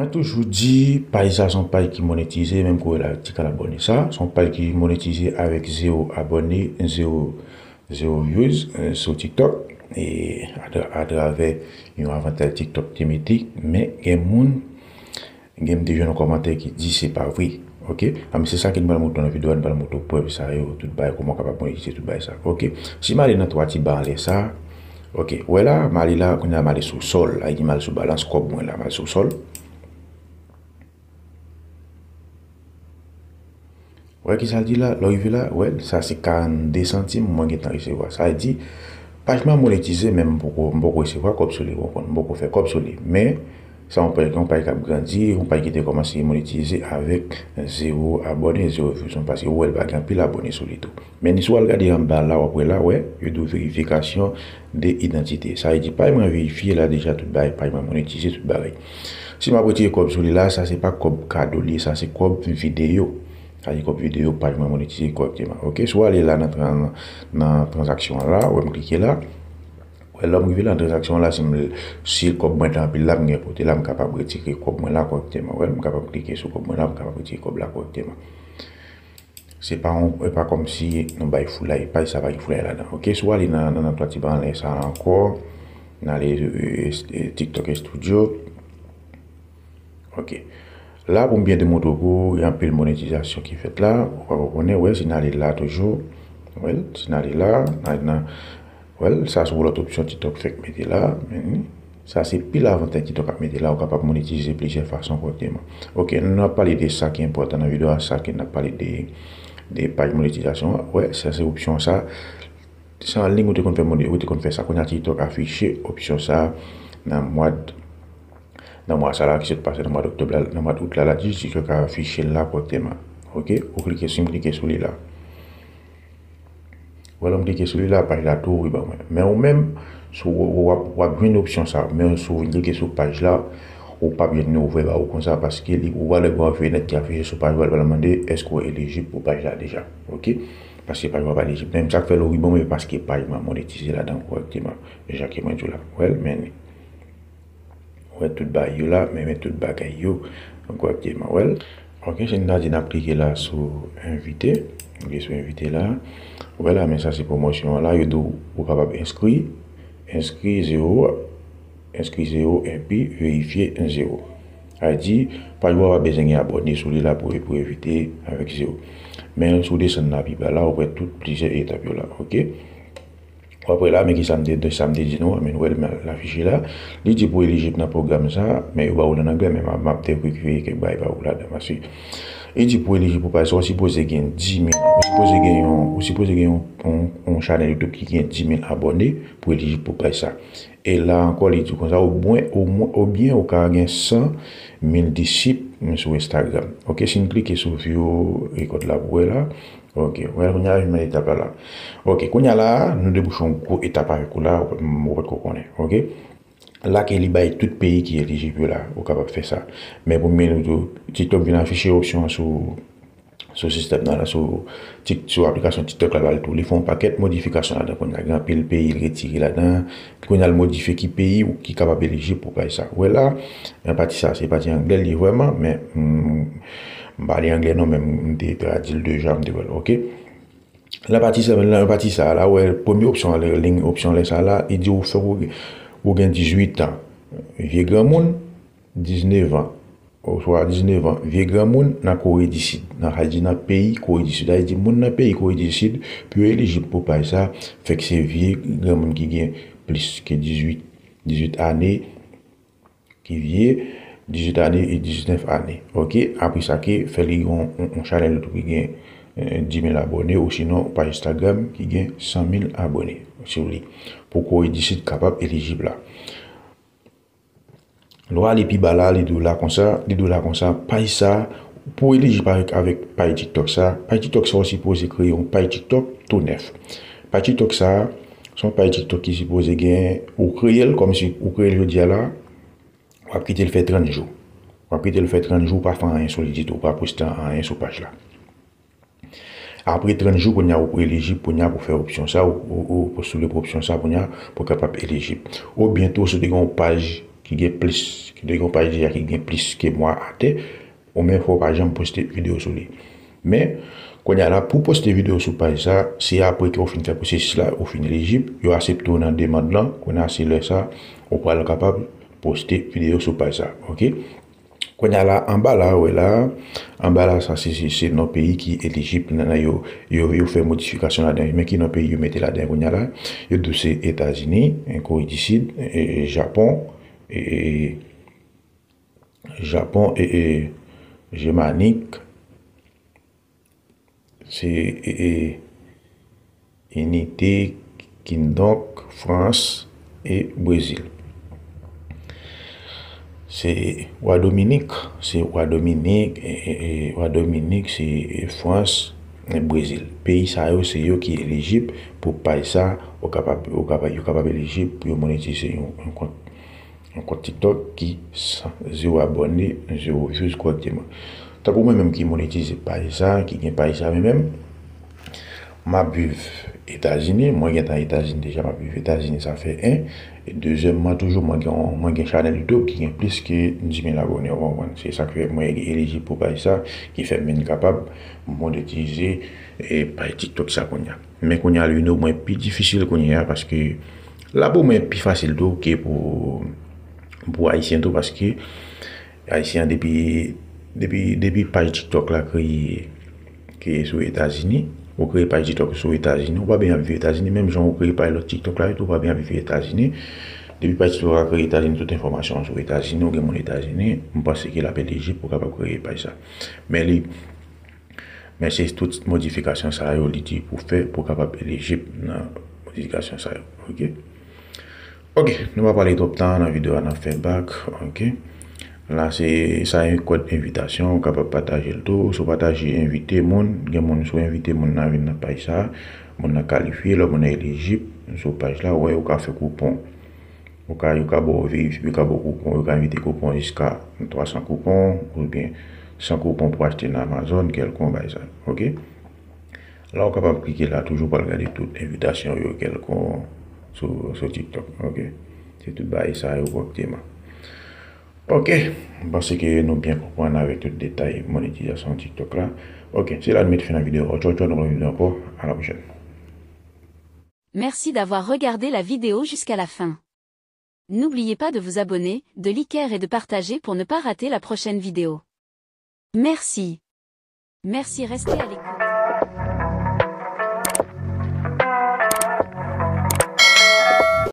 Moi, toujours dit, paille ça, son paille qui monétisé, même quand elle a dit qu'elle abonné ça, son paille qui monétisé avec 0 abonnés, 0 views sur TikTok, et à travers un avantage TikTok thématique, mais il y a des gens qui ont des commentaires qui disent c'est pas vrai. Ok, mais c'est ça qui m'a montré dans la vidéo, m'a montré pour ça, tout bail, comment capable monétiser tout bail ça. Ok, si m'a allé dans trois petits barres ça, ok, ouais là, qu'on a mal sur sol, là, il mal sur balance, comme moi là, mal sur sol. Ouais, qui ça dit là, l'arrivée là, ouais, ça c'est 42 centimes, moi qui t'en recevoir. Ça dit, pas je monétiser même pour recevoir comme sur les comprendre, beaucoup faire comme sur les, mais ça on peut pas grandir, on peut quitter commencer à monétiser avec 0 abonné, 0 fusion parce que ouais, elle va gagner plus d'abonnés sur les tout. Mais ni soit regarder en bas là ou après là, ouais, il y a de vérification des identités. Ça dit pas moi vérifier là déjà tout bail, pas moi monétiser tout bail. Si ma petite comme sur les là, ça c'est pas comme cadeau, ça c'est comme vidéo. C'est-à-dire que la vidéo pas monétisée correctement. Ok, soit aller là dans la transaction là, ou cliquer là. Ou là, je vais dans la transaction là, si le code est en pile là, je suis capable de retirer le code là correctement. Ou je suis capable de cliquer sur le code là, je suis capable de retirer le code là correctement. C'est pas comme si on va y fouler là, et pas ça va y fouler là-dedans. Ok, soit aller dans la transaction ça encore, dans les TikTok Studio. Ok. Là, pour bien de mon togo, il y a un peu de monétisation qui est faite là. Vous comprenez, ouais, c'est d'aller là toujours. Ouais, c'est d'aller là. Ouais, ça, c'est l'autre option TikTok fait que mettez là. Ça, c'est pile avantage TikTok à mettre là. On est capable de monétiser plusieurs façons correctement. Ok, on a parlé de ça qui est important dans la vidéo. Ça qui n'a parlé des pages de monétisation. Ouais, ça, c'est option ça. C'est en ligne où tu peux faire ça. On a TikTok affiché, option ça, dans le mois de. Dans le mois qui s'est passé dans le mois d'octobre, dans le mois d'août, là, je suis affiché là correctement. Ok, vous cliquez sur celui-là. Voilà, vous cliquez sur celui-là, page là, tout, oui, mais ou même, vous avez une option ça, mais vous cliquez sur page là, ou pas bien ouvert comme ça, parce que vous allez voir la fenêtre qui est affichée sur page, vous allez demander est-ce qu'on est éligible pour page là déjà. Ok, parce que page là, pas éligible. Même ça fait le ruban, mais parce que page là, monétisé là-dedans correctement. Déjà, qui est moins là. Ouais, mais. Tout bagay là, mais tout bagay yo correctement. Well, ok, j'ai une date d'appliquer là sur invité, bien sur invité là. Voilà, mais ça c'est promotion là, yo do ou capable inscrit 0 et puis vérifier 0. A dit pas avoir besoin d'abonner sur lui là pour éviter avec 0. Mais sur descendre la bible là, on peut toutes plusieurs étapes là, ok. Après là, mais qui samedi de samedi dit non, mais ouais, l'affiché là, il dit pour éligible dans le programme ça, mais il va ou en anglais, mais m'a décrié que bah il va ou là dans suite. Il dit pour éligible pour pas soit supposé gagne 10 000, supposé gagne on channel YouTube qui gagne 10 000 abonnés pour éligible pour pas ça. Et là encore il dit comme ça au moins au bien au cas gagne 100 000 disciples sur Instagram. OK, si on clique sur view et code la boue là. Ok, voilà, on a une étape là. Ok, qu'on y a là, nous débouchons une étape avec là, on va connaître. Ok, là qu'il y a tout pays qui est éligible là, on est capable de faire ça. Mais pour nous, TikTok vient afficher option sur ce système là, sur l'application TikTok là, tout. Ils font un paquet de modifications là-dedans, qu'on a grand pile pays, il retire là-dedans, qu'on a le modifié qui pays ou qui est capable d'éligible pour payer ça. Voilà, en partie ça, c'est parti anglais, vraiment, mais. Bah, les anglais, non, même des traduits déjà, me dévoile, ok? La partie, ça, là, ouais, première option, la ligne option, là, ça, là, il dit, vous avez 18 ans, vieux grand monde, 19 ans, ou soit 19 ans, vieux grand monde, dans la Corée du Sud, dans le pays, Corée du Sud, il dit, monde, dans le pays, Corée du Sud, puis éligible pour payer ça, fait que c'est vieux grand monde qui gagne plus que 18 années, qui vient, 18 années et 19 années. Ok, après ça, qui fait un channel qui gagne 10 000 abonnés ou sinon par Instagram qui gagne 100 000 abonnés sur lui. Pourquoi il décide capable éligible là? Loi les pibala, les dollars comme ça, paye ça pour éligible avec paye TikTok ça. Paye TikTok ça aussi supposé créer un paye TikTok tout neuf. Paye TikTok ça, son paye TikTok qui supposé gagner ou créer comme si ou créer le dialogue. On va quitter le fait 30 jours. On va quitter le fait 30 jours, pas faire rien sur l'édito, pas poster rien sur la page là. Après 30 jours, on a éligible pour faire option ça, ou postuler pour option ça, pour capable éligible. Ou bientôt, sur des grandes pages qui gagne plus, qui ne pas dire qui gagne plus que moi à terre, ou même faut pas jamais poster vidéo sur lui. Mais quand il y a là pour poster vidéo sur page ça, si après qu'on finit faire processus là, on finit l'égypte, il accepte on en demande là, qu'on a assez le ça, on peut être capable poster vidéo sur page ça, ok? Quand il y a là en bas là, ouais là, en bas là ça c'est nos pays qui est éligible, nana yo yo fait modification là-dedans, mais qui nos pays yo mettez là-dedans, quand il y a là, yo tous les États-Unis, en Corée du Sud, et Japon et Germanique, c'est Unité, Kingdom, France et Brésil. C'est Roi-Dominique, c'est France et Brésil. Pays ça, c'est eux qui est éligible pour payer ça, au capable éligible pour monétiser un compte. Un compte TikTok qui est 0 abonné, 0 views correctement. T'as pour moi-même qui monétise pas ça, qui gagne pas ça, mais même, ma buve États-Unis, moi j'ai dans États-Unis déjà, ma buve États-Unis ça fait 1, et deuxièmement, toujours moi j'ai channel YouTube qui gagne plus que 10 000 abonnés. C'est ça que moi j'ai éligible pour pas ça, qui fait même capable de monétiser et pas TikTok ça qu'on y a. Mais qu'on y a l'une au moins plus difficile qu'on y a parce que là pour moi c'est plus facile que pour Haïtien tout parce que Haïtien depuis page TikTok là créé sur les États-Unis, on crée page TikTok sur les États-Unis, on va bien vivre aux États-Unis, même gens on crée page TikTok là, on va bien vivre aux États-Unis. Depuis page TikTok là créé États-Unis, toute information sur les États-Unis, on gagne mon États-Unis, on pense qu'il a PDG pour capable créer page ça. Mais c'est toute modification ça yo li dit pour faire pour capable éligible dans modification ça. OK. OK, nous va parler top temps dans la vidéo dans feedback, OK. Là c'est ça un code invitation capable partager le tout, so partager inviter monde, gen monde so inviter monde na venir dans page ça, monde na qualifié, le monde éligible sur page là ouais ou ka fait coupon. Ou ka bon vivre, ou ka bon coupon, ou ka inviter coupon jusqu'à 300 coupons ou bien 100 coupons pour acheter dans Amazon quelconque page ça. OK? Là on capable cliquer là toujours pour regarder toute invitation yo quelconque sur TikTok. OK? C'est tout bail ça correctement. OK, parce que nous bien comprendre avec tout le détail monétisation TikTok là. OK, c'est là de mettre fin à la vidéo. Ciao, ciao, dans la vidéo encore. À la prochaine. Merci d'avoir regardé la vidéo jusqu'à la fin. N'oubliez pas de vous abonner, de liker et de partager pour ne pas rater la prochaine vidéo. Merci. Restez à l'écoute.